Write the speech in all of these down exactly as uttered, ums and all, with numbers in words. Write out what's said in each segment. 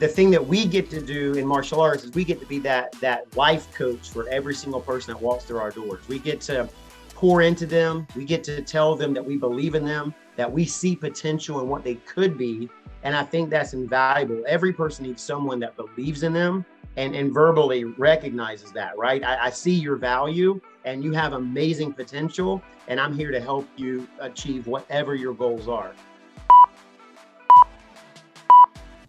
the thing that we get to do in martial arts is we get to be that that life coach for every single person that walks through our doors. We get to pour into them. We get to tell them that we believe in them, that we see potential in what they could be. And I think that's invaluable. Every person needs someone that believes in them and, and verbally recognizes that, right? I, I see your value and you have amazing potential, and I'm here to help you achieve whatever your goals are.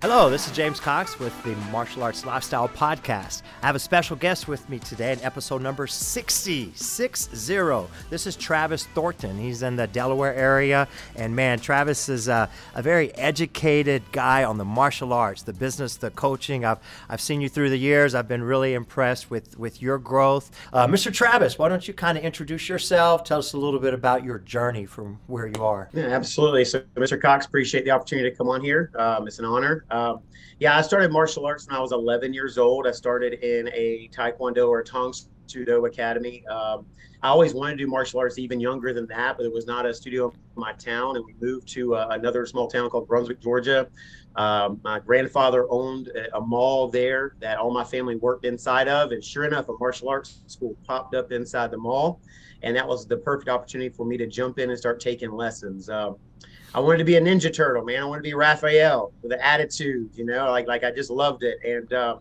Hello, this is James Cox with the Martial Arts Lifestyle Podcast. I have a special guest with me today in episode number sixty, six zero. This is Travis Thornton. He's in the Delaware area. And man, Travis is a, a very educated guy on the martial arts, the business, the coaching. I've, I've seen you through the years. I've been really impressed with, with your growth. Uh, Mister Travis, why don't you kind of introduce yourself? Tell us a little bit about your journey from where you are. Yeah, absolutely. So Mister Cox, appreciate the opportunity to come on here. Um, it's an honor. Um, yeah, I started martial arts when I was eleven years old. I started in a Taekwondo or Tang Soo Do academy. Um, I always wanted to do martial arts even younger than that, but it was not a studio in my town. And we moved to uh, another small town called Brunswick, Georgia. Um, my grandfather owned a, a mall there that all my family worked inside of. And sure enough, a martial arts school popped up inside the mall. And that was the perfect opportunity for me to jump in and start taking lessons. Um, I wanted to be a Ninja Turtle, man. I wanted to be Raphael with an attitude, you know, like like I just loved it. And uh,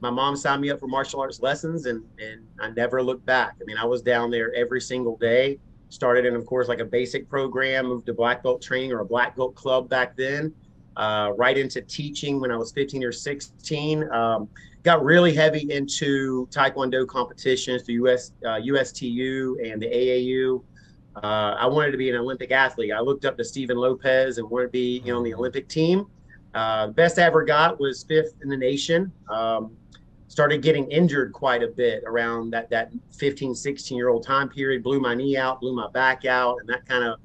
my mom signed me up for martial arts lessons, and, and I never looked back. I mean, I was down there every single day. Started in, of course, like a basic program, moved to black belt training or a black belt club back then, uh, right into teaching when I was fifteen or sixteen. Um, got really heavy into Taekwondo competitions, the U S, uh, U S T U and the A A U. Uh, I wanted to be an Olympic athlete. I looked up to Steven Lopez and wanted to be, you know, on the Olympic team. Uh, best I ever got was fifth in the nation. Um, started getting injured quite a bit around that, that fifteen, sixteen year old time period. Blew my knee out, blew my back out. And that kind of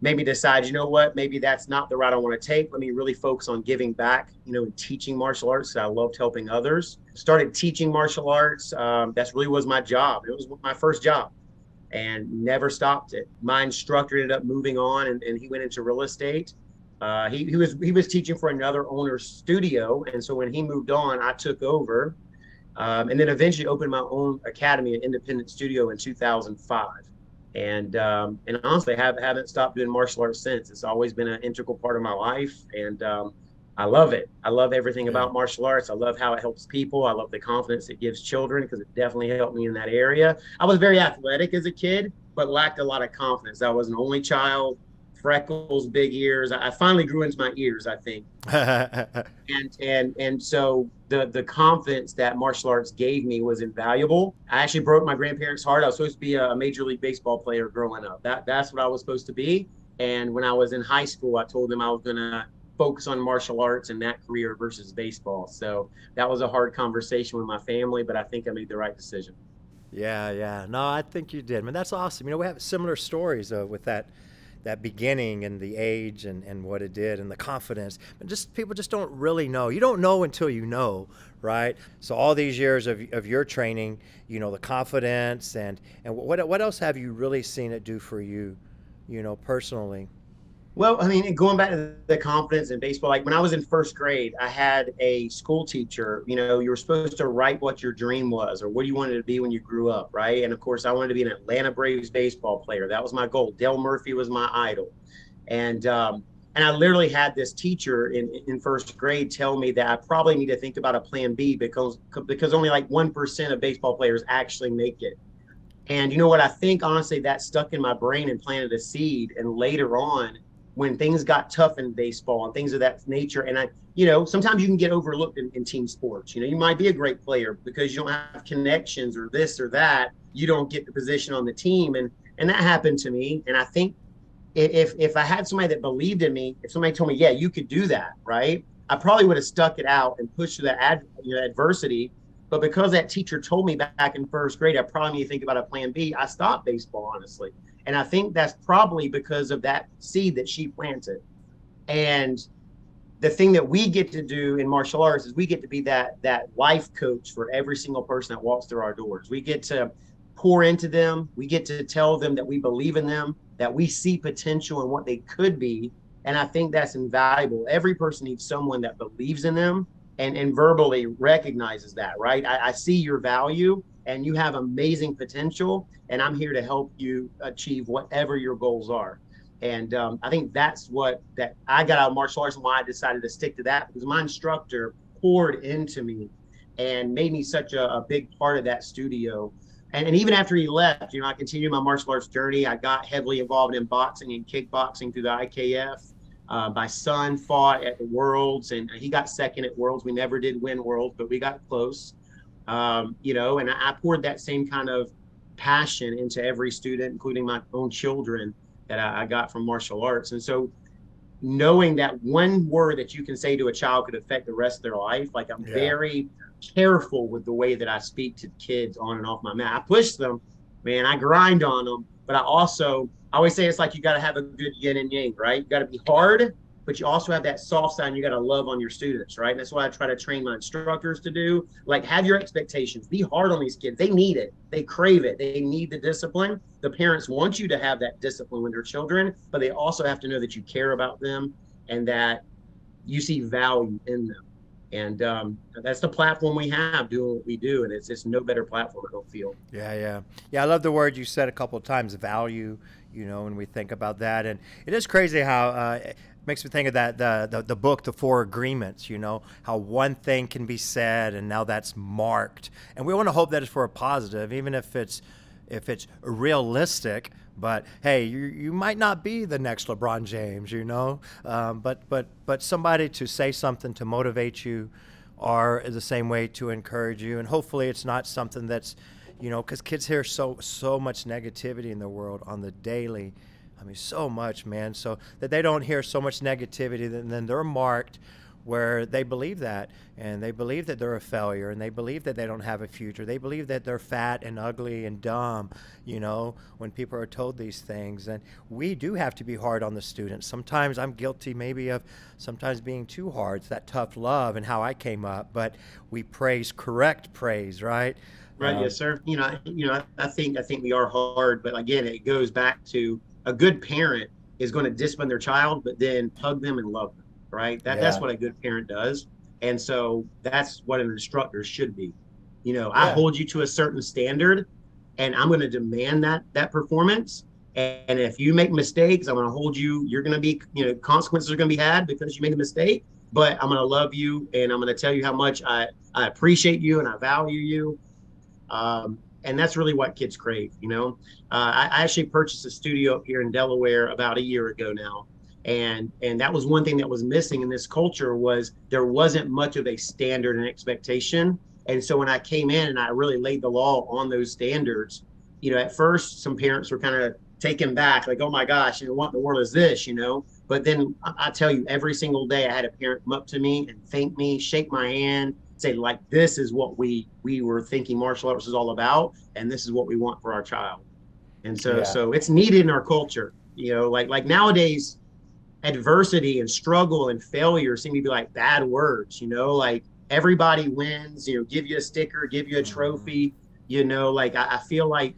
made me decide, you know what, maybe that's not the route I want to take. Let me really focus on giving back, you know, and teaching martial arts. I loved helping others. Started teaching martial arts. Um, that's really was my job. It was my first job. And never stopped it. My instructor ended up moving on, and, and he went into real estate. Uh, he, he was he was teaching for another owner's studio, and so when he moved on, I took over, um, and then eventually opened my own academy, an independent studio, in two thousand five. And um, and honestly, I have, haven't stopped doing martial arts since. It's always been an integral part of my life, and um, I love it. I love everything yeah. about martial arts. I love how it helps people. I love the confidence it gives children, because it definitely helped me in that area. I was very athletic as a kid, but lacked a lot of confidence. I was an only child, freckles, big ears. I finally grew into my ears, I think. and and and so the, the confidence that martial arts gave me was invaluable. I actually broke my grandparents' heart. I was supposed to be a Major League Baseball player growing up. That, that's what I was supposed to be. And when I was in high school, I told them I was going to focus on martial arts and that career versus baseball. So that was a hard conversation with my family, but I think I made the right decision. Yeah, yeah. No, I think you did. I mean, that's awesome. You know, we have similar stories uh, with that that beginning and the age and, and what it did and the confidence. But just people just don't really know. You don't know until you know, right? So all these years of, of your training, you know, the confidence and, and what, what else have you really seen it do for you, you know, personally? Well, I mean, going back to the confidence in baseball, like when I was in first grade, I had a school teacher, you know, you were supposed to write what your dream was or what you wanted to be when you grew up, right? And of course, I wanted to be an Atlanta Braves baseball player. That was my goal. Dale Murphy was my idol. And um, and I literally had this teacher in, in first grade tell me that I probably need to think about a plan B because, because only like one percent of baseball players actually make it. And you know what? I think, honestly, that stuck in my brain and planted a seed. And later on, when things got tough in baseball and things of that nature. And I, you know, sometimes you can get overlooked in, in team sports. You know, you might be a great player because you don't have connections or this or that. You don't get the position on the team. And, and that happened to me. And I think if, if I had somebody that believed in me, if somebody told me, yeah, you could do that, right? I probably would have stuck it out and pushed through that ad, you know, adversity. But because that teacher told me back in first grade, I probably need to think about a plan B, I stopped baseball, honestly. And I think that's probably because of that seed that she planted. And the thing that we get to do in martial arts is we get to be that that life coach for every single person that walks through our doors. We get to pour into them. We get to tell them that we believe in them, that we see potential in what they could be. And I think that's invaluable. Every person needs someone that believes in them and, and verbally recognizes that, right? I, I see your value and you have amazing potential, and I'm here to help you achieve whatever your goals are. And um, I think that's what that I got out of martial arts and why I decided to stick to that, because my instructor poured into me and made me such a, a big part of that studio. And, and even after he left, you know, I continued my martial arts journey. I got heavily involved in boxing and kickboxing through the I K F. Uh, my son fought at the Worlds, and he got second at Worlds. We never did win Worlds, but we got close. Um, you know, and I, I poured that same kind of passion into every student, including my own children, that I, I got from martial arts. And so knowing that one word that you can say to a child could affect the rest of their life, like I'm yeah. very careful with the way that I speak to kids on and off my mat. I push them, man, I grind on them, but I also, I always say it's like you got to have a good yin and yang, right? You got to be hard, but you also have that soft side, and you got to love on your students, right? And that's what I try to train my instructors to do. Like, have your expectations, be hard on these kids. They need it, they crave it, they need the discipline. The parents want you to have that discipline with their children, but they also have to know that you care about them and that you see value in them. And um, that's the platform we have doing what we do. And it's just no better platform, I don't feel. Yeah, yeah. Yeah, I love the word you said a couple of times, value, you know, when we think about that. And it is crazy how uh, it makes me think of that, the, the, the book, The Four Agreements, you know, how one thing can be said and now that's marked. And we want to hope that it's for a positive, even if it's, if it's realistic. But hey, you, you might not be the next LeBron James, you know, um, but but but somebody to say something to motivate you, or the same way to encourage you. And hopefully it's not something that's, you know, because kids hear so so much negativity in the world on the daily. I mean, so much, man. So that they don't hear so much negativity, then then they're marked where they believe that, and they believe that they're a failure, and they believe that they don't have a future. They believe that they're fat and ugly and dumb, you know, when people are told these things. And we do have to be hard on the students. Sometimes I'm guilty maybe of sometimes being too hard. It's that tough love and how I came up, but we praise correct praise, right? Right, um, yes, sir. You know, you know, I think, I think we are hard, but again, it goes back to a good parent is going to discipline their child, but then hug them and love them. Right? That, yeah. That's what a good parent does. And so that's what an instructor should be. You know, yeah. I hold you to a certain standard, and I'm going to demand that, that performance. And, and if you make mistakes, I'm going to hold you, you're going to be, you know, consequences are going to be had because you made a mistake, but I'm going to love you. And I'm going to tell you how much I, I appreciate you and I value you. Um, and that's really what kids crave. You know, uh, I, I actually purchased a studio up here in Delaware about a year ago now. And and that was one thing that was missing in this culture, was there wasn't much of a standard and expectation. And so when I came in and I really laid the law on those standards, you know, at first some parents were kind of taken back, like, oh my gosh, you know, what in the world is this, you know? But then I, I tell you, every single day I had a parent come up to me and thank me, shake my hand, say like, this is what we we were thinking martial arts is all about, and this is what we want for our child. And so yeah. so it's needed in our culture, you know, like like nowadays. Adversity and struggle and failure seem to be like bad words, you know, like everybody wins, you know, give you a sticker, give you a trophy, you know, like I, I feel like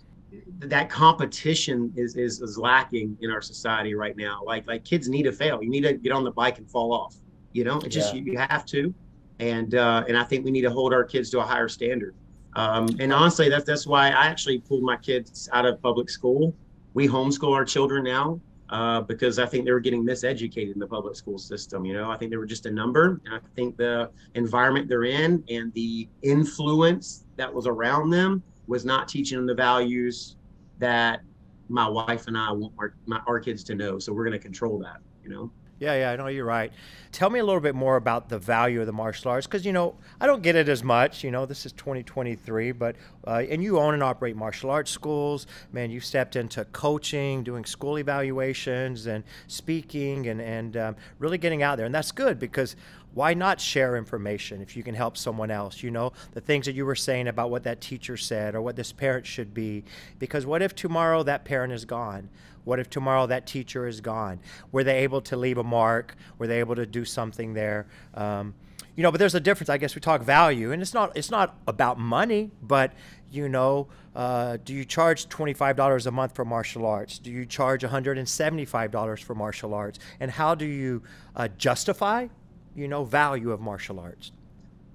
that competition is, is is lacking in our society right now. Like, like kids need to fail. You need to get on the bike and fall off, you know, it's just, yeah. you, you have to. And, uh, and I think we need to hold our kids to a higher standard. Um, and honestly, that's, that's why I actually pulled my kids out of public school. We homeschool our children now. Uh, because I think they were getting miseducated in the public school system. You know, I think they were just a number. And I think the environment they're in and the influence that was around them was not teaching them the values that my wife and I want our, my, our kids to know. So we're going to control that, you know? Yeah, yeah, I know you're right. Tell me a little bit more about the value of the martial arts, because, you know, I don't get it as much. You know, this is twenty twenty-three, but, uh, and you own and operate martial arts schools. Man, you've stepped into coaching, doing school evaluations, and speaking, and, and um, really getting out there. And that's good, because why not share information if you can help someone else? You know, the things that you were saying about what that teacher said or what this parent should be, because what if tomorrow that parent is gone? What if tomorrow that teacher is gone? Were they able to leave a mark? Were they able to do something there? Um, you know, but there's a difference. I guess we talk value, and it's not it's not about money, but, you know, uh, do you charge twenty-five dollars a month for martial arts? Do you charge one hundred seventy-five dollars for martial arts? And how do you uh, justify, you know, value of martial arts?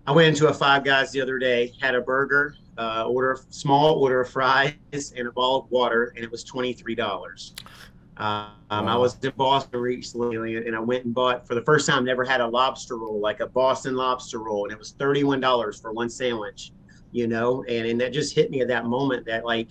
I went into a Five Guys the other day, had a burger, uh, order, small order of fries, and a bottle of water, and it was twenty-three dollars. Um, wow. I was in Boston recently, and I went and bought, for the first time, never had a lobster roll, like a Boston lobster roll, and it was thirty-one dollars for one sandwich, you know, and, and that just hit me at that moment that, like,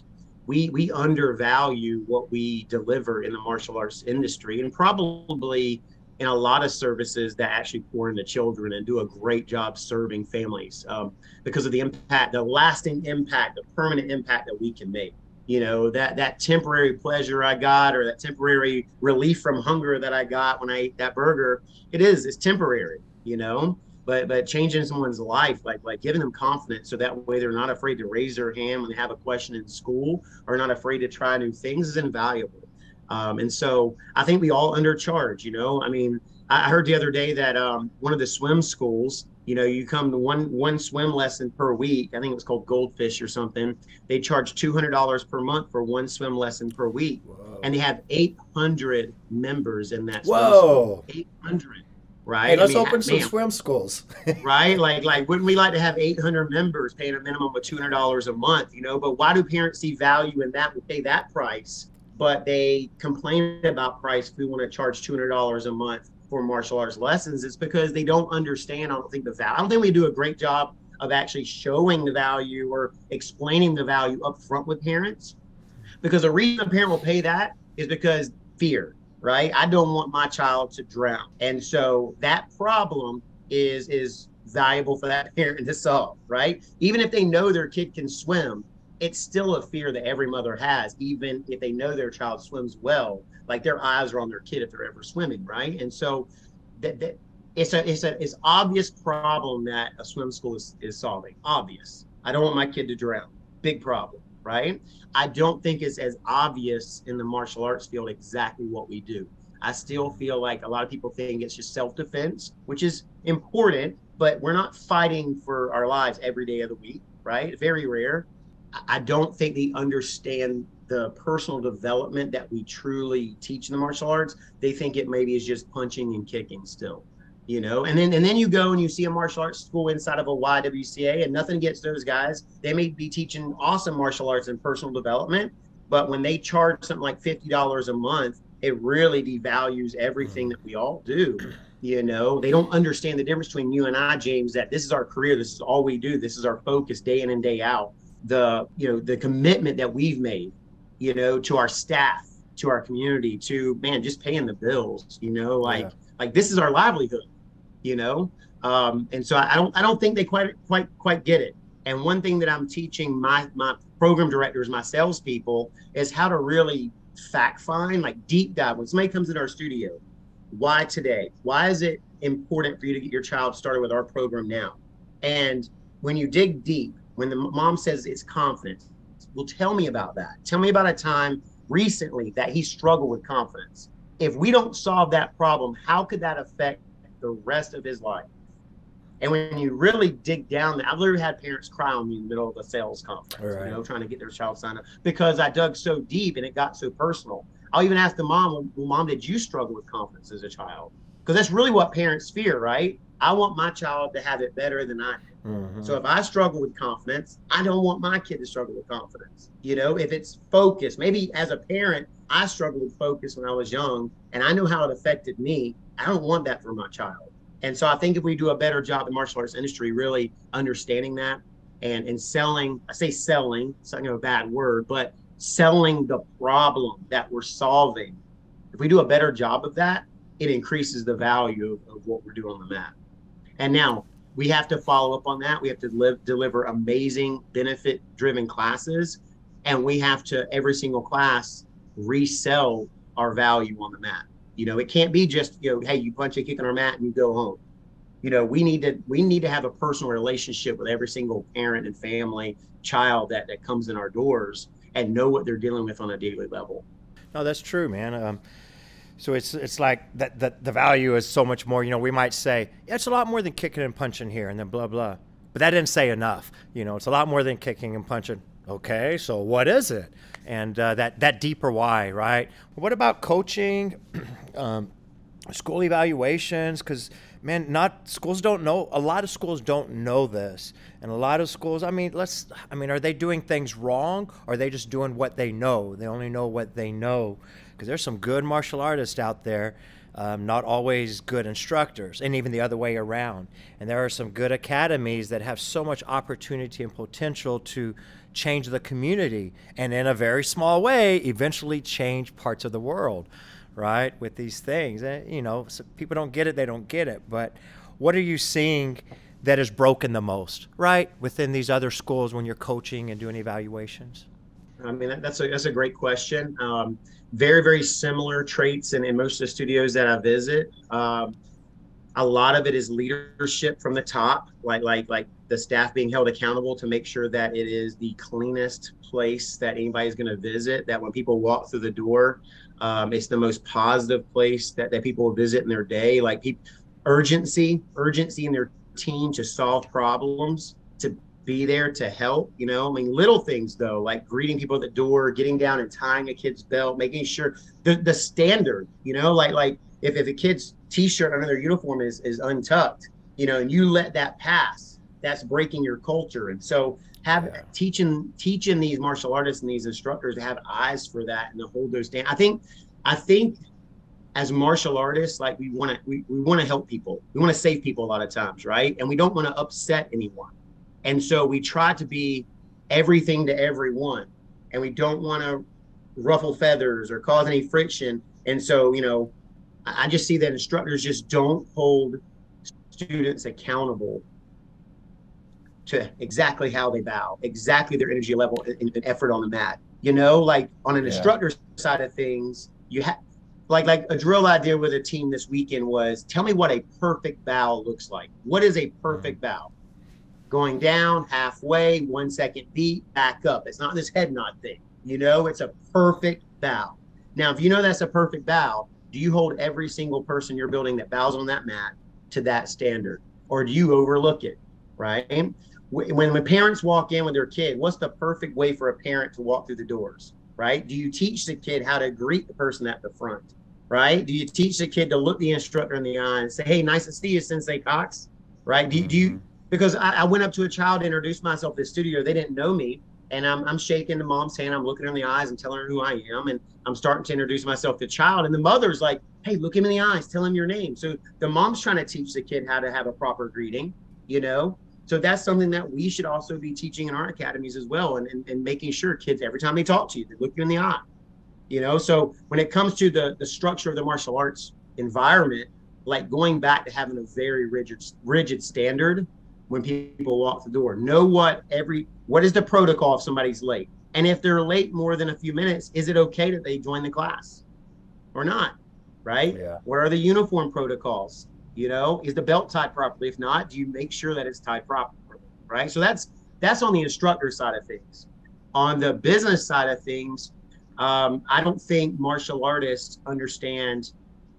we we undervalue what we deliver in the martial arts industry, and probably in a lot of services that actually pour into children and do a great job serving families, um, because of the impact, the lasting impact, the permanent impact that we can make. You know, that that temporary pleasure I got, or that temporary relief from hunger that I got when I ate that burger, it is, it's temporary, you know, but but changing someone's life, like like giving them confidence, so that way they're not afraid to raise their hand when they have a question in school, or not afraid to try new things, is invaluable. Um, and so I think we all undercharge, you know. I mean, I heard the other day that um, one of the swim schools, you know, you come to one one swim lesson per week. I think it was called Goldfish or something. They charge two hundred dollars per month for one swim lesson per week. Whoa. And they have eight hundred members in that swim Whoa. school. eight hundred, right? Hey, let's I mean, open some man, swim schools. Right? Like, like, wouldn't we like to have eight hundred members paying a minimum of two hundred dollars a month, you know? But why do parents see value in that, pay that price, but they complain about price if we want to charge two hundred dollars a month for martial arts lessons? It's because they don't understand, I don't think, the value. I don't think we do a great job of actually showing the value or explaining the value up front with parents. Because the reason a parent will pay that is because fear, right? I don't want my child to drown. And so that problem is, is valuable for that parent to solve, right? Even if they know their kid can swim, it's still a fear that every mother has, even if they know their child swims well. Like, their eyes are on their kid if they're ever swimming, right? And so that, that it's a it's a it's obvious problem that a swim school is, is solving. Obvious. I don't want my kid to drown. Big problem, right? I don't think it's as obvious in the martial arts field exactly what we do. I still feel like a lot of people think it's just self-defense, which is important, but we're not fighting for our lives every day of the week, right? Very rare. I don't think they understand the personal development that we truly teach in the martial arts. They think it maybe is just punching and kicking still, you know? And then and then you go and you see a martial arts school inside of a Y W C A, and nothing against those guys. They may be teaching awesome martial arts and personal development, but when they charge something like fifty dollars a month, it really devalues everything that we all do. You know, they don't understand the difference between you and I, James, that this is our career. This is all we do. This is our focus day in and day out. The, you know, the commitment that we've made, you know, to our staff, to our community, to, man, just paying the bills, you know, like, yeah. like this is our livelihood, you know? Um, and so I don't, I don't think they quite, quite, quite get it. And one thing that I'm teaching my, my program directors, my salespeople, is how to really fact find, like deep dive. When somebody comes in our studio, why today? Why is it important for you to get your child started with our program now? And when you dig deep, when the mom says it's confidence, well, tell me about that. Tell me about a time recently that he struggled with confidence. If we don't solve that problem, how could that affect the rest of his life? And when you really dig down, I've literally had parents cry on me in the middle of a sales conference, right, you know, trying to get their child signed up, because I dug so deep and it got so personal. I'll even ask the mom, well, Mom, did you struggle with confidence as a child? Because that's really what parents fear, right? I want my child to have it better than I do. Mm-hmm. So if I struggle with confidence, I don't want my kid to struggle with confidence. You know, if it's focus, maybe as a parent, I struggled with focus when I was young, and I know how it affected me. I don't want that for my child. And so I think if we do a better job in martial arts industry, really understanding that and, and selling, I say selling, it's not a bad word, but selling the problem that we're solving. If we do a better job of that, it increases the value of, of what we're doing on the map. And now we have to follow up on that. We have to live, deliver amazing benefit-driven classes, and we have to, every single class, resell our value on the mat. You know, it can't be just, you know, hey, you punch a kick on our mat and you go home. You know, we need to we need to have a personal relationship with every single parent and family, child that, that comes in our doors, and know what they're dealing with on a daily level. No, that's true, man. Um So it's it's like that, that the value is so much more. You know, we might say, yeah, it's a lot more than kicking and punching here and then blah, blah. But that didn't say enough. You know, it's a lot more than kicking and punching. Okay, so what is it? And uh, that, that deeper why, right? What about coaching, um, school evaluations? Because, man, not schools don't know. A lot of schools don't know this. And a lot of schools, I mean, let's, I mean, are they doing things wrong? Or are they just doing what they know? They only know what they know. Because there's some good martial artists out there, um, not always good instructors, and even the other way around. And there are some good academies that have so much opportunity and potential to change the community, and in a very small way, eventually change parts of the world, right, with these things. And, you know, so people don't get it, they don't get it. But what are you seeing that is broken the most, right, within these other schools when you're coaching and doing evaluations? I mean, that's a, that's a great question. Um, very, very similar traits in, in most of the studios that I visit. Um, a lot of it is leadership from the top, like like like the staff being held accountable to make sure that it is the cleanest place that anybody's going to visit, that when people walk through the door, um, it's the most positive place that, that people will visit in their day. Like people, urgency, urgency in their team to solve problems, to be there to help, you know. I mean, little things though, like greeting people at the door, getting down and tying a kid's belt, making sure the, the standard, you know, like like if, if a kid's t-shirt under their uniform is, is untucked, you know, and you let that pass, that's breaking your culture. And so have yeah. teaching teaching these martial artists and these instructors to have eyes for that and to hold those down. I think I think as martial artists, like we want to we, we want to help people. We want to save people a lot of times, right? And we don't want to upset anyone. And so we try to be everything to everyone, and we don't want to ruffle feathers or cause any friction. And so, you know, I just see that instructors just don't hold students accountable to exactly how they bow, exactly their energy level and, and effort on the mat. You know, like on an yeah. instructor's side of things, you have like like a drill I did with a team this weekend was, tell me what a perfect bow looks like. What is a perfect mm-hmm. bow? Going down, halfway, one second beat, back up. It's not this head nod thing. You know, it's a perfect bow. Now, if you know that's a perfect bow, do you hold every single person you're building that bows on that mat to that standard? Or do you overlook it, right? And when, when parents walk in with their kid, what's the perfect way for a parent to walk through the doors, right? Do you teach the kid how to greet the person at the front, right? Do you teach the kid to look the instructor in the eye and say, hey, nice to see you, Sensei Cox, right? Mm-hmm. do, do you, because I, I went up to a child to introduce myself to the studio, they didn't know me. And I'm, I'm shaking the mom's hand, I'm looking her in the eyes and telling her who I am. And I'm starting to introduce myself to the child. And the mother's like, hey, look him in the eyes, tell him your name. So the mom's trying to teach the kid how to have a proper greeting, you know? So that's something that we should also be teaching in our academies as well. And, and, and making sure kids, every time they talk to you, they look you in the eye, you know? So when it comes to the, the structure of the martial arts environment, like going back to having a very rigid, rigid standard when people walk the door. Know what every, what is the protocol if somebody's late? And if they're late more than a few minutes, is it okay that they join the class or not, right? Yeah. What are the uniform protocols? You know, is the belt tied properly? If not, do you make sure that it's tied properly, right? So that's, that's on the instructor side of things. On the business side of things, um, I don't think martial artists understand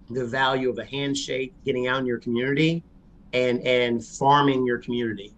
the value of a handshake, getting out in your community, and and farming your community.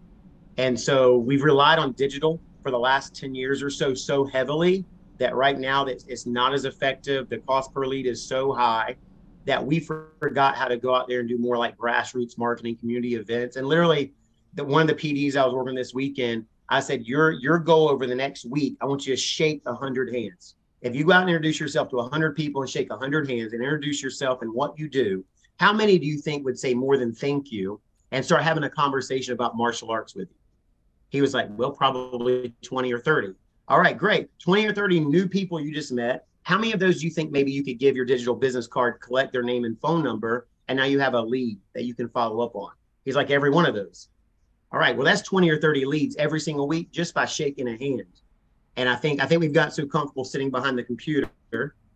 And so we've relied on digital for the last ten years or so so heavily that right now that it's not as effective. The cost per lead is so high that we forgot how to go out there and do more like grassroots marketing, community events. And literally the one of the P Ds I was working this weekend, I said, your your goal over the next week, I want you to shake one hundred hands. If you go out and introduce yourself to one hundred people and shake one hundred hands and introduce yourself and what you do, how many do you think would say more than thank you and start having a conversation about martial arts with you? He was like, well, probably twenty or thirty. All right, great. twenty or thirty new people you just met. How many of those do you think maybe you could give your digital business card, collect their name and phone number, and now you have a lead that you can follow up on? He's like, every one of those. All right, well, that's twenty or thirty leads every single week just by shaking a hand. And I think I think we've got so comfortable sitting behind the computer.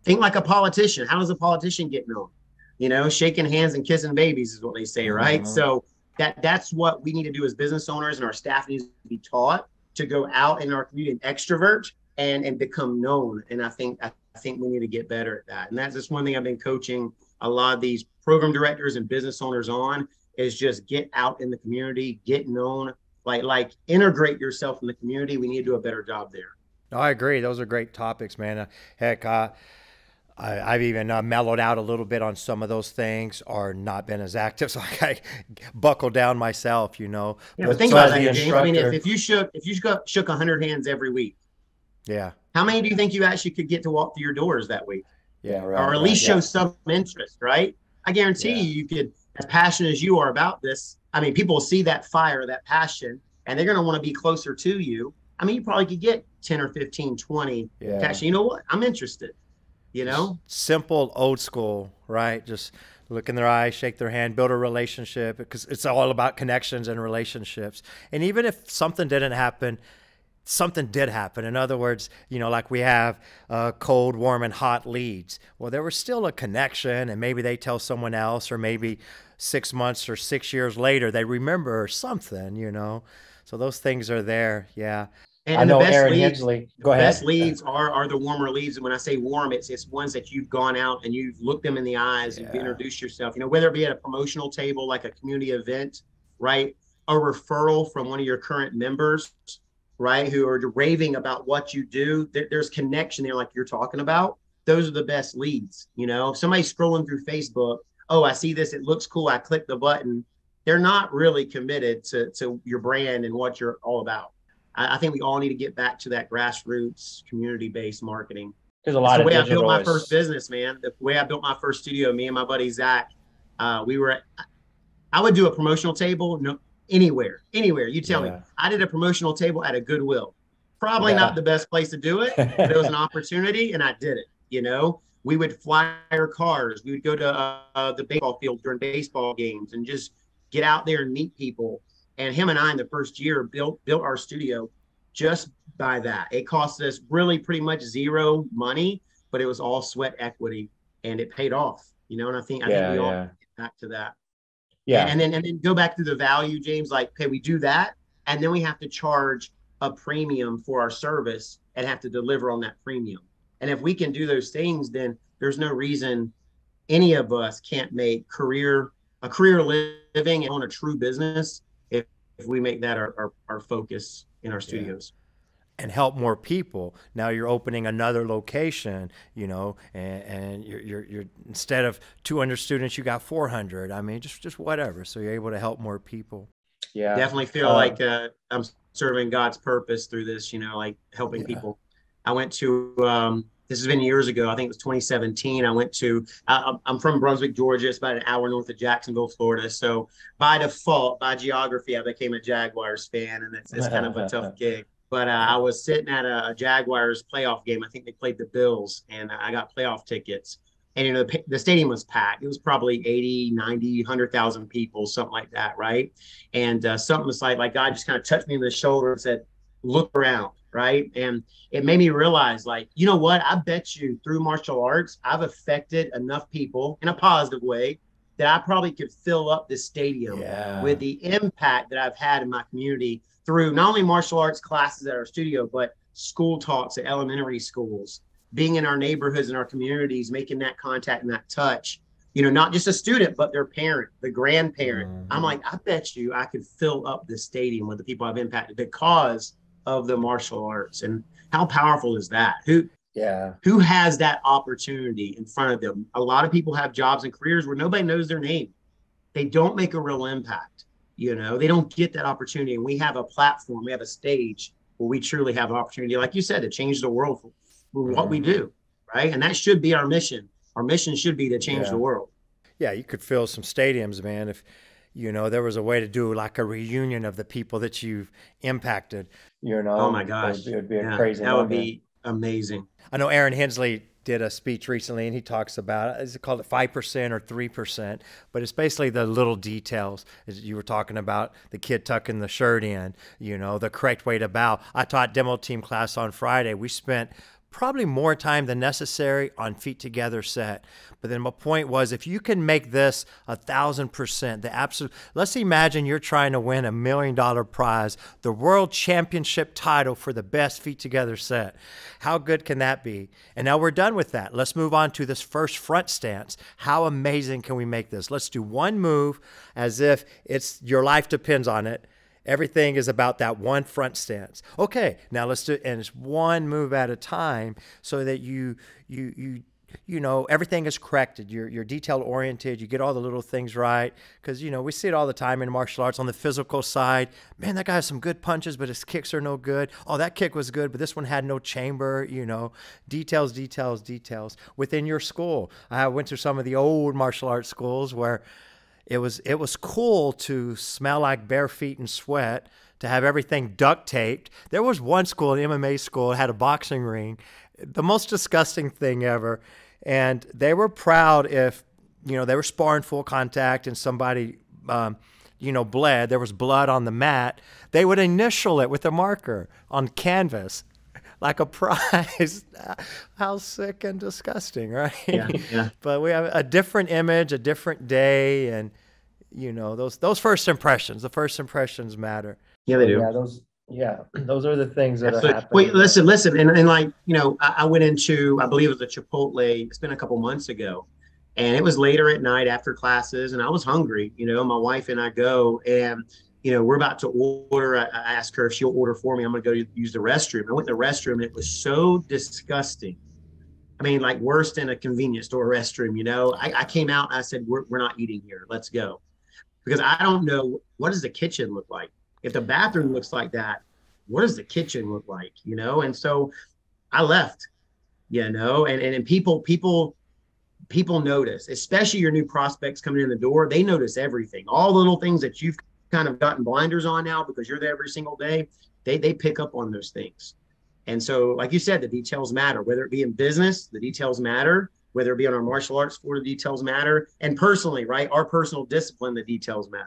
Think like a politician. How does a politician get known? You know, shaking hands and kissing babies is what they say, right? Mm-hmm. So that that's what we need to do as business owners, and our staff needs to be taught to go out in our community and extrovert and, and become known. And I think I think we need to get better at that. And that's just one thing I've been coaching a lot of these program directors and business owners on, is just get out in the community, get known, like like integrate yourself in the community. We need to do a better job there. I agree. Those are great topics, man. Heck, I. Uh... I, I've even uh, mellowed out a little bit on some of those things, or not been as active. So I buckle down myself, you know. Yeah, but, but think so about that, James. I mean, if, if you shook if you shook a hundred hands every week, yeah, how many do you think you actually could get to walk through your doors that week? Yeah, right. Or at least right, show yeah. some interest, right? I guarantee yeah. you, you could, as passionate as you are about this. I mean, people will see that fire, that passion, and they're going to want to be closer to you. I mean, you probably could get ten or fifteen, twenty. Yeah. Actually, you know what? I'm interested. You know, simple, old school, right? Just look in their eye, shake their hand, build a relationship, because it's all about connections and relationships. And even if something didn't happen, something did happen. In other words, you know, like we have uh, cold, warm, and hot leads. Well, there was still a connection, and maybe they tell someone else, or maybe six months or six years later, they remember something, you know. So those things are there. Yeah. And I know the best Aaron leads, Hensley. Go ahead. The best leads are, are the warmer leads. And when I say warm, it's it's ones that you've gone out and you've looked them in the eyes yeah. and introduced yourself. You know, whether it be at a promotional table, like a community event, right? A referral from one of your current members, right? Who are raving about what you do. There, there's connection there like you're talking about. Those are the best leads. You know, if somebody's scrolling through Facebook, oh, I see this. It looks cool. I click the button. They're not really committed to, to your brand and what you're all about. I think we all need to get back to that grassroots, community-based marketing. There's a lot That's of the way I built my first business, man. The way I built my first studio, me and my buddy Zach, uh, we were. At, I would do a promotional table, no, anywhere, anywhere. You tell yeah. me. I did a promotional table at a Goodwill. Probably yeah. not the best place to do it, but it was an opportunity, and I did it. You know, we would flyer cars. We would go to uh, the baseball field during baseball games and just get out there and meet people. And him and I in the first year built built our studio just by that. It cost us really pretty much zero money, but it was all sweat equity, and it paid off. You know, and I think I yeah, think we yeah. all get back to that. Yeah. And, and then and then go back to the value, James. Like, okay, we do that, and then we have to charge a premium for our service and have to deliver on that premium. And if we can do those things, then there's no reason any of us can't make career a career living and own a true business. If we make that our, our, our focus in our studios. Yeah. And help more people. Now you're opening another location, you know, and, and you're, you're, you're instead of two hundred students, you got four hundred. I mean, just, just whatever. So you're able to help more people. Yeah. Definitely feel um, like uh, I'm serving God's purpose through this, you know, like helping yeah. people. I went to, um, this has been years ago. I think it was twenty seventeen. I went to, I, I'm from Brunswick, Georgia. It's about an hour north of Jacksonville, Florida. So by default, by geography, I became a Jaguars fan, and that's, that's kind of a tough gig. But uh, I was sitting at a Jaguars playoff game. I think they played the Bills, and I got playoff tickets. And, you know, the, the stadium was packed. It was probably eighty, ninety, one hundred thousand people, something like that, right? And uh, something was like, like God just kind of touched me in the shoulder and said, look around. Right. And it made me realize, like, you know what, I bet you through martial arts, I've affected enough people in a positive way that I probably could fill up the stadium yeah. with the impact that I've had in my community through not only martial arts classes at our studio, but school talks at elementary schools, being in our neighborhoods and our communities, making that contact and that touch, you know, not just a student, but their parent, the grandparent. Mm-hmm. I'm like, I bet you I could fill up the stadium with the people I've impacted because of the martial arts. And how powerful is that? Who yeah who has that opportunity in front of them? A lot of people have jobs and careers where nobody knows their name. They don't make a real impact, you know. They don't get that opportunity, and we have a platform, we have a stage where we truly have an opportunity, like you said, to change the world for, for mm-hmm. what we do, right? And that should be our mission. Our mission should be to change yeah. the world. Yeah, you could fill some stadiums, man, if you know, there was a way to do like a reunion of the people that you've impacted. You know, oh my gosh, it would be yeah, a crazy. That moment. Would be amazing. I know Aaron Hensley did a speech recently, and he talks about, is it called it five percent or three percent? But it's basically the little details. As you were talking about, the kid tucking the shirt in, you know, the correct way to bow. I taught demo team class on Friday. We spent probably more time than necessary on feet together set. But then my point was, if you can make this a thousand percent, the absolute, let's imagine you're trying to win a million dollar prize, the world championship title for the best feet together set. How good can that be? And now we're done with that. Let's move on to this first front stance. How amazing can we make this? Let's do one move as if it's your life depends on it. Everything is about that one front stance. Okay, now let's do, and it's one move at a time, so that you you you you know, everything is corrected. You're, you're detail oriented. You get all the little things right. Because, you know, we see it all the time in martial arts on the physical side. Man, that guy has some good punches, but his kicks are no good. Oh, that kick was good, but this one had no chamber, you know. Details, details, details. Within your school, I went to some of the old martial arts schools where it was, it was cool to smell like bare feet and sweat, to have everything duct taped. There was one school, an M M A school, had a boxing ring. The most disgusting thing ever. And they were proud if, you know, they were sparring full contact and somebody, um, you know, bled, there was blood on the mat, they would initial it with a marker on canvas, like a prize. How sick and disgusting, right? Yeah, yeah. But we have a different image, a different day, and, you know, those those first impressions, the first impressions matter. Yeah, they do. Yeah, those, yeah, those are the things that are happening. Wait, listen, listen. And, and like, you know, I, I went into, I believe it was a Chipotle, it's been a couple months ago. And it was later at night after classes, and I was hungry. You know, my wife and I go, and, you know, we're about to order. I, I asked her if she'll order for me. I'm going to go use the restroom. I went to the restroom, and it was so disgusting. I mean, like worse than a convenience store restroom, you know. I, I came out, and I said, we're, we're not eating here. Let's go. Because I don't know, what does the kitchen look like? If the bathroom looks like that, what does the kitchen look like, you know? And so I left, you know, and, and, and people, people, people notice, especially your new prospects coming in the door. They notice everything, all the little things that you've kind of gotten blinders on now because you're there every single day. They, they pick up on those things. And so, like you said, the details matter, whether it be in business, the details matter, whether it be on our martial arts floor, the details matter. And personally, right, our personal discipline, the details matter.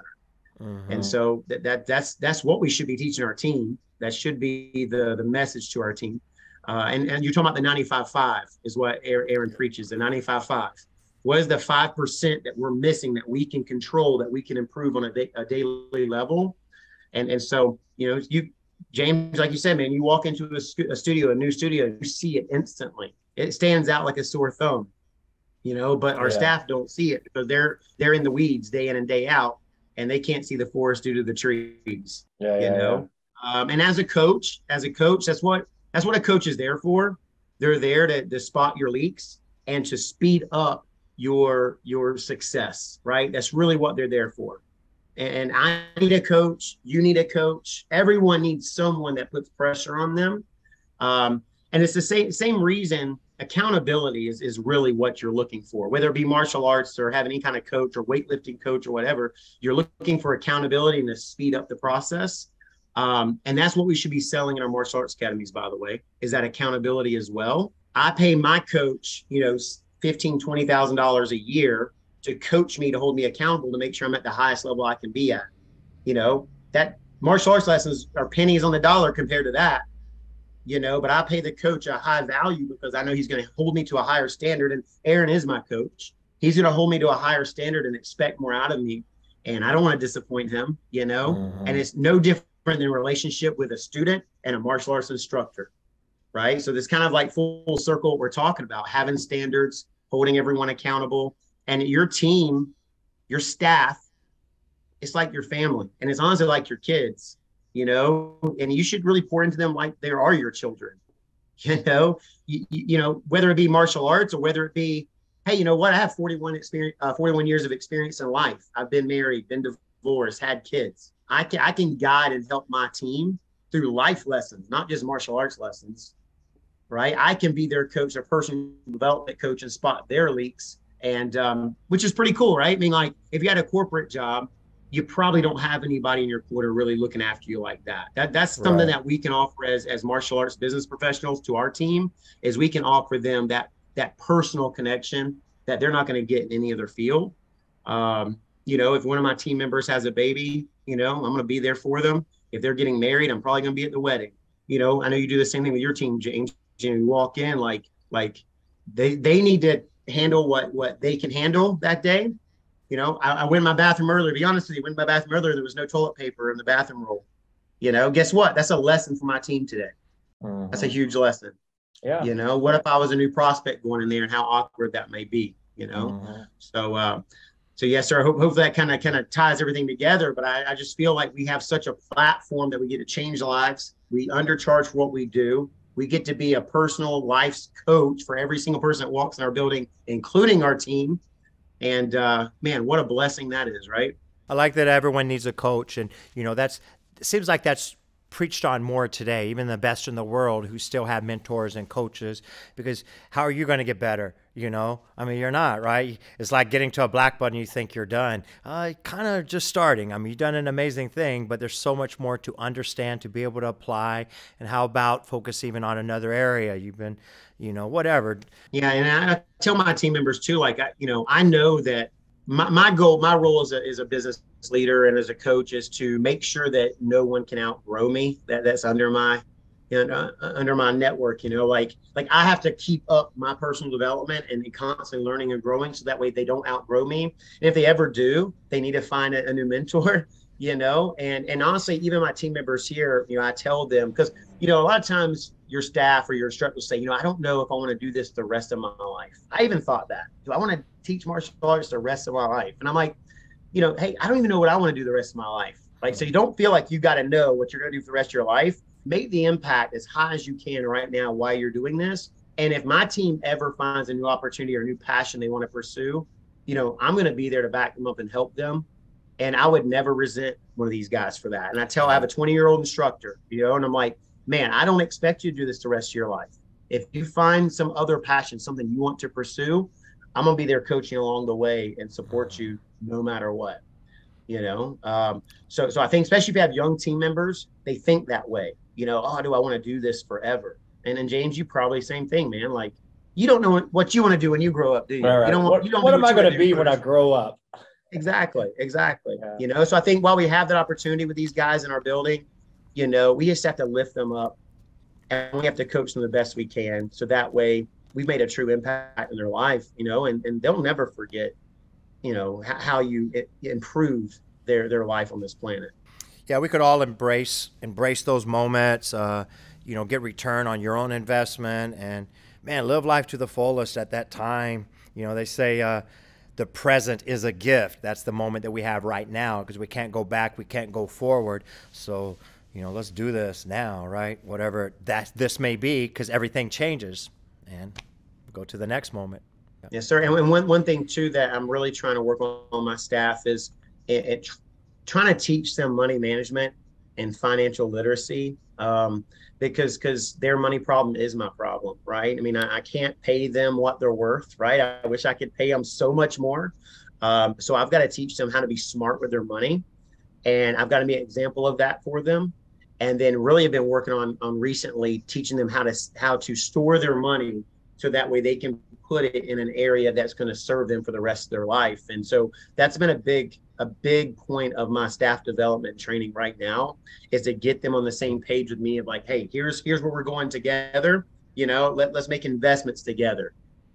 Mm-hmm. And so that, that that's that's what we should be teaching our team. That should be the the message to our team. Uh, and and you're talking about the ninety-five five is what Aaron preaches. The ninety-five five. What is the five percent that we're missing that we can control, that we can improve on a, day, a daily level? And and so, you know, you James, like you said, man, you walk into a, stu a studio, a new studio, you see it instantly. It stands out like a sore thumb, you know. But our yeah. staff don't see it because they're they're in the weeds day in and day out. And they can't see the forest due to the trees, yeah, you yeah, know? Yeah. Um, and as a coach, as a coach, that's what, that's what a coach is there for. They're there to, to spot your leaks and to speed up your, your success, right? That's really what they're there for. And, and I need a coach. You need a coach. Everyone needs someone that puts pressure on them. Um, and it's the same, same reason accountability is, is really what you're looking for, whether it be martial arts or have any kind of coach or weightlifting coach or whatever. You're looking for accountability and to speed up the process. Um, and that's what we should be selling in our martial arts academies, by the way, is that accountability as well. I pay my coach, you know, fifteen thousand, twenty thousand dollars a year to coach me, to hold me accountable, to make sure I'm at the highest level I can be at. You know, that martial arts lessons are pennies on the dollar compared to that. You know, but I pay the coach a high value because I know he's going to hold me to a higher standard. And Aaron is my coach. He's going to hold me to a higher standard and expect more out of me. And I don't want to disappoint him, you know, mm-hmm. And it's no different than a relationship with a student and a martial arts instructor. Right. So this kind of like full circle we're talking about, having standards, holding everyone accountable, and your team, your staff. It's like your family, and it's honestly like your kids. You know, and you should really pour into them like they are your children, you know, you, you know, whether it be martial arts or whether it be, hey, you know what, I have forty-one experience, uh, forty-one years of experience in life. I've been married, been divorced, had kids. I can, I can guide and help my team through life lessons, not just martial arts lessons, right? I can be their coach, their personal development coach, and spot their leaks. And, um, which is pretty cool, right? I mean, like if you had a corporate job, you probably don't have anybody in your quarter really looking after you like that. That that's something right. that we can offer as, as martial arts business professionals to our team, is we can offer them that, that personal connection that they're not going to get in any other field. Um, you know, if one of my team members has a baby, you know, I'm going to be there for them. If they're getting married, I'm probably going to be at the wedding. You know, I know you do the same thing with your team, James. You walk in like, like they, they need to handle what, what they can handle that day. You know, I, I went in my bathroom earlier. To be honest with you, went in my bathroom earlier. There was no toilet paper in the bathroom roll. You know, guess what? That's a lesson for my team today. Mm-hmm. That's a huge lesson. Yeah. You know, what if I was a new prospect going in there and how awkward that may be, you know? Mm-hmm. So, uh, so yes, sir, I hope, hopefully that kind of kind of ties everything together. But I, I just feel like we have such a platform that we get to change lives. We undercharge for what we do. We get to be a personal life's coach for every single person that walks in our building, including our team. And uh, man, what a blessing that is, right? I like that everyone needs a coach. And, you know, that's, it seems like that's preached on more today, even the best in the world who still have mentors and coaches, because how are you going to get better? You know, I mean, you're not, right? It's like getting to a black belt and you think you're done. Uh, kind of just starting. I mean, you've done an amazing thing, but there's so much more to understand, to be able to apply. And how about focus even on another area? You've been, you know, whatever. Yeah. And I tell my team members too, like, I, you know, I know that my, my goal, my role as a, as a business leader and as a coach is to make sure that no one can outgrow me. That that's under my And, uh, under my network, you know, like, like I have to keep up my personal development and constantly learning and growing, so that way they don't outgrow me. And if they ever do, they need to find a, a new mentor, you know. And, and honestly, even my team members here, you know, I tell them, because, you know, a lot of times your staff or your instructors say, you know, I don't know if I want to do this the rest of my life. I even thought that. Do I want to teach martial arts the rest of my life? And I'm like, you know, hey, I don't even know what I want to do the rest of my life. Like, so you don't feel like you got to know what you're going to do for the rest of your life. Make the impact as high as you can right now while you're doing this. And if my team ever finds a new opportunity or a new passion they want to pursue, you know, I'm going to be there to back them up and help them. And I would never resent one of these guys for that. And I tell, I have a twenty year old instructor, you know, and I'm like, man, I don't expect you to do this the rest of your life. If you find some other passion, something you want to pursue, I'm going to be there coaching along the way and support you no matter what. You know, um, so, so I think, especially if you have young team members, they think that way. You know, oh, do I want to do this forever? And then James, you probably same thing, man. Like, you don't know what you want to do when you grow up, do you? Right. You don't want, what, you don't what am I going to be first. When I grow up? Exactly, exactly. Yeah. You know, so I think while we have that opportunity with these guys in our building, you know, we just have to lift them up, and we have to coach them the best we can, so that way we've made a true impact in their life. You know, and and they'll never forget, you know, how you improve their their life on this planet. Yeah, we could all embrace embrace those moments, uh, you know, get return on your own investment, and, man, live life to the fullest at that time. You know, they say uh, the present is a gift. That's the moment that we have right now, because we can't go back, we can't go forward. So, you know, let's do this now, right? Whatever that this may be, because everything changes, and go to the next moment. Yeah. Yes, sir. And one, one thing, too, that I'm really trying to work on, on my staff is it, it trying to teach them money management and financial literacy, um, because because their money problem is my problem, right? I mean, I, I can't pay them what they're worth, right? I wish I could pay them so much more. Um, so I've got to teach them how to be smart with their money. And I've got to be an example of that for them. And then really have been working on, on recently teaching them how to how to store their money, so that way they can put it in an area that's going to serve them for the rest of their life. And so that's been a big a big point of my staff development training right now, is to get them on the same page with me of like, hey, here's here's where we're going together. You know, let, let's make investments together.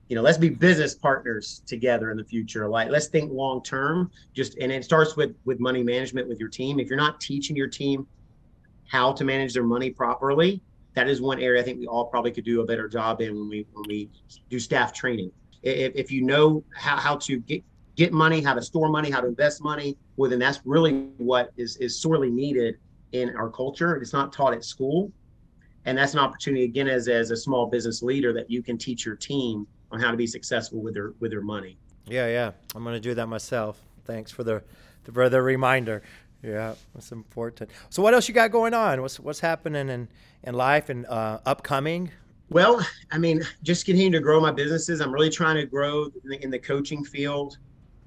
You know, let's be business partners together in the future. Like, let's think long term. Just and it starts with with money management with your team. If you're not teaching your team how to manage their money properly, that is one area I think we all probably could do a better job in when we when we do staff training. If, if you know how, how to get get money, how to store money, how to invest money, well, then that's really what is, is sorely needed in our culture. It's not taught at school. And that's an opportunity, again, as, as a small business leader, that you can teach your team on how to be successful with their with their money. Yeah, yeah. I'm going to do that myself. Thanks for the, for the reminder. Yeah, that's important. So what else you got going on? What's what's happening in, in life and uh, upcoming? Well, I mean, just continuing to grow my businesses. I'm really trying to grow in the, in the coaching field.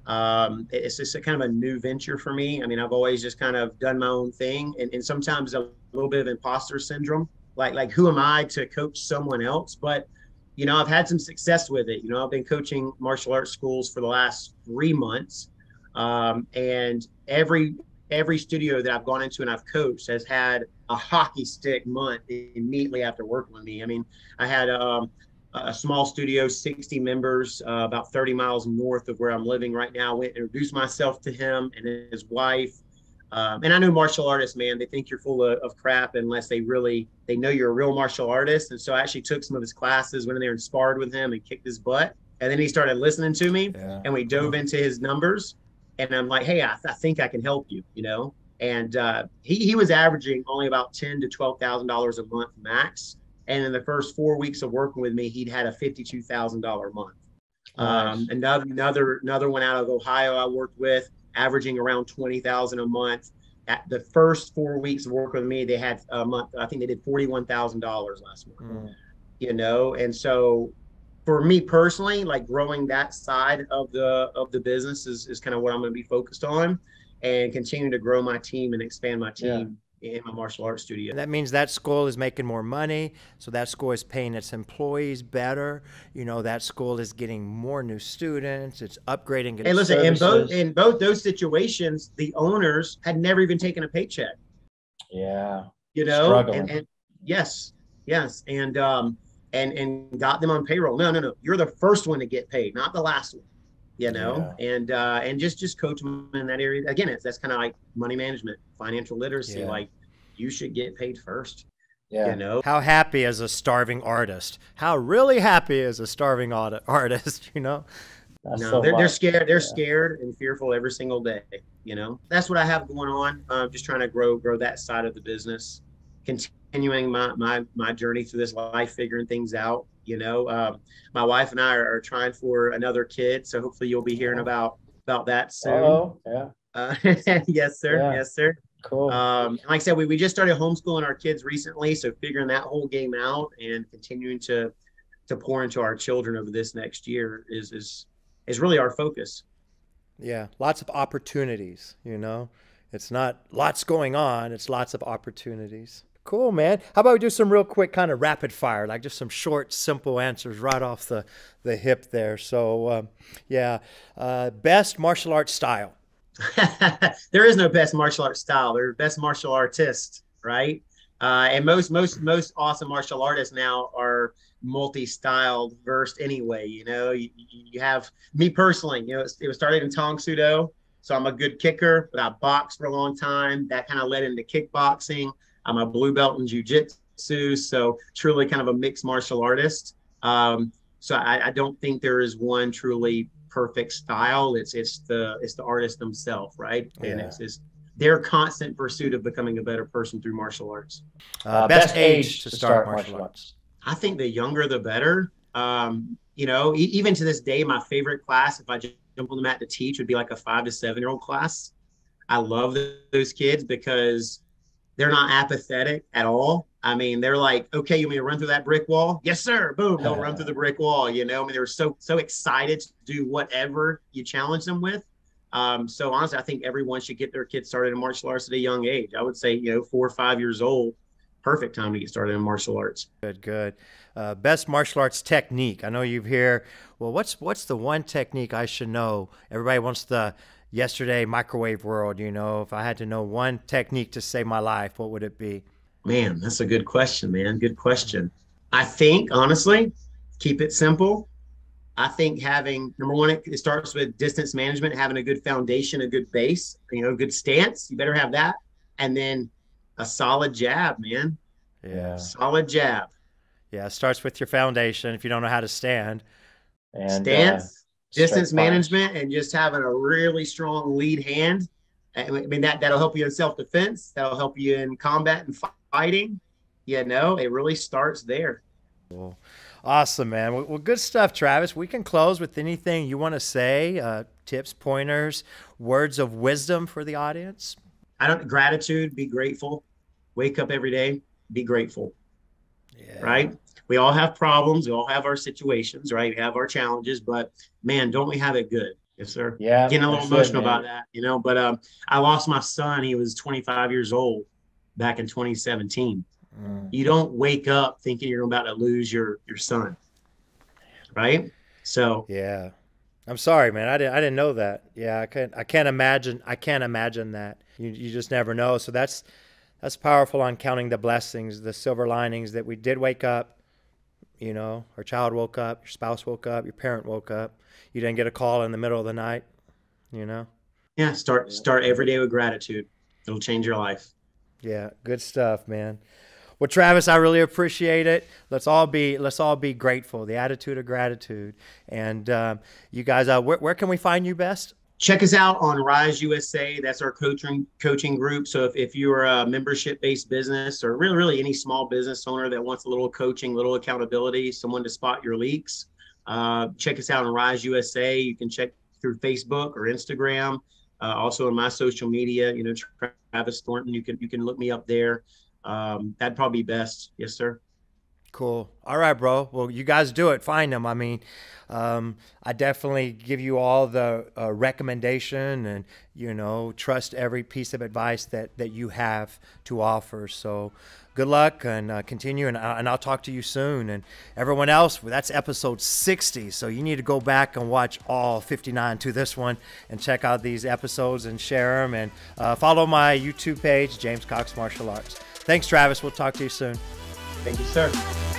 Um, it's just a kind of a new venture for me. I mean, I've always just kind of done my own thing. And, and sometimes a little bit of imposter syndrome. Like, like, who am I to coach someone else? But, you know, I've had some success with it. You know, I've been coaching martial arts schools for the last three months. Um, and every... Every studio that I've gone into and I've coached has had a hockey stick month immediately after working with me. I mean, I had um, a small studio, sixty members, uh, about thirty miles north of where I'm living right now. I went and introduced myself to him and his wife. Um, and I know martial artists, man, they think you're full of, of crap unless they really, they know you're a real martial artist. And so I actually took some of his classes, went in there and sparred with him and kicked his butt. And then he started listening to me, yeah. And we dove into his numbers. And I'm like, hey, I, th I think I can help you, you know? And uh, he, he was averaging only about ten to twelve thousand dollars a month max. And in the first four weeks of working with me, he'd had a fifty-two thousand dollars a month. Nice. Um, another, another, another one out of Ohio I worked with, averaging around twenty thousand dollars a month. At the first four weeks of working with me, they had a month, I think they did forty-one thousand dollars last month, mm. you know? And so for me personally, like growing that side of the, of the business is, is kind of what I'm going to be focused on, and continue to grow my team and expand my team. Yeah. in my martial arts studio. That means that school is making more money, so that school is paying its employees better. You know, that school is getting more new students, it's upgrading its And listen, services. in both in both those situations, the owners had never even taken a paycheck. Yeah. You know, and, and yes, yes. And um and and got them on payroll. No, no, no. You're the first one to get paid, not the last one. You know, yeah. and uh, and just just coach them in that area. Again, it's, that's kind of like money management, financial literacy. Yeah. Like, you should get paid first. Yeah. You know, how happy is a starving artist? How really happy is a starving artist? You know, that's no, so they're, they're scared. They're yeah. scared and fearful every single day. You know, that's what I have going on. I'm just trying to grow grow that side of the business, continuing my my my journey through this life, figuring things out. You know, um, my wife and I are, are trying for another kid, so hopefully you'll be hearing about about that soon. Oh, yeah. Uh, yes, sir. Yeah. Yes, sir. Cool. Um, like I said, we, we just started homeschooling our kids recently, so figuring that whole game out and continuing to to pour into our children over this next year is is is really our focus. Yeah, lots of opportunities. You know, it's not lots going on; it's lots of opportunities. Cool, man. How about we do some real quick kind of rapid fire, like just some short, simple answers right off the, the hip there. So, um, yeah, uh, best martial arts style. There is no best martial arts style. There's best martial artist, right? Uh, and most, most, most awesome martial artists now are multi-styled versed anyway. You know, you, you have me personally, you know, it was started in Tang Soo Do. So I'm a good kicker, but I boxed for a long time. That kind of led into kickboxing. I'm a blue belt in jiu-jitsu, so truly kind of a mixed martial artist. Um, so I, I don't think there is one truly perfect style. It's it's the it's the artist themselves, right? Yeah. And it's, it's their constant pursuit of becoming a better person through martial arts. Uh, best, best age, age to, to start, start martial arts. arts? I think the younger the better. Um, you know, e even to this day, my favorite class, if I jump on the mat to teach, would be like a five to seven year old class. I love th those kids because they're not apathetic at all. I mean, they're like, okay, you want me to run through that brick wall? Yes, sir. Boom. They'll run through the brick wall. You know, I mean, they were so, so excited to do whatever you challenge them with. Um, so honestly, I think everyone should get their kids started in martial arts at a young age. I would say, you know, four or five years old, perfect time to get started in martial arts. Good, good. Uh, best martial arts technique. I know you've heard, well, what's, what's the one technique I should know? Everybody wants the yesterday microwave world, you know, if I had to know one technique to save my life, what would it be? Man, that's a good question, man. Good question. I think, honestly, keep it simple. I think having, number one, it starts with distance management, having a good foundation, a good base, you know, good stance. You better have that. And then a solid jab, man. Yeah. Solid jab. Yeah, it starts with your foundation if you don't know how to stand. And, stance. Uh... distance management and just having a really strong lead hand. I mean, that, that'll help you in self-defense. That'll help you in combat and fighting. You know, it really starts there. Cool. Awesome, man. Well, well, good stuff, Travis. We can close with anything you want to say, uh, tips, pointers, words of wisdom for the audience. I don't, gratitude, be grateful. Wake up every day, be grateful. Yeah. Right? We all have problems. We all have our situations, right? We have our challenges, but man, don't we have it good? Yes, sir. Yeah. Getting a little emotional about that, you know, but um, I lost my son. He was twenty-five years old back in twenty seventeen. Mm. You don't wake up thinking you're about to lose your, your son. Right. So, yeah, I'm sorry, man. I didn't, I didn't know that. Yeah. I can't, I can't imagine. I can't imagine that. You, you just never know. So that's, that's powerful on counting the blessings, the silver linings that we did wake up. You know, our child woke up, your spouse woke up, your parent woke up. You didn't get a call in the middle of the night, you know? Yeah, start start every day with gratitude. It'll change your life. Yeah, good stuff, man. Well, Travis, I really appreciate it. Let's all be let's all be grateful, the attitude of gratitude. And um, you guys, uh, where, where can we find you best? Check us out on Rise U S A. That's our coaching coaching group. So if, if you're a membership-based business or really, really any small business owner that wants a little coaching, little accountability, someone to spot your leaks, uh, check us out on Rise U S A. You can check through Facebook or Instagram. Uh, also on my social media, you know, Travis Thornton, you can, you can look me up there. Um, that'd probably be best. Yes, sir. Cool. All right, bro. Well, you guys do it. Find them. I mean, um, I definitely give you all the uh, recommendation and, you know, trust every piece of advice that, that you have to offer. So good luck and uh, continue. And, uh, and I'll talk to you soon. And everyone else, that's episode sixty. So you need to go back and watch all fifty-nine to this one and check out these episodes and share them. And uh, follow my YouTube page, James Cox Martial Arts. Thanks, Travis. We'll talk to you soon. Thank you, sir.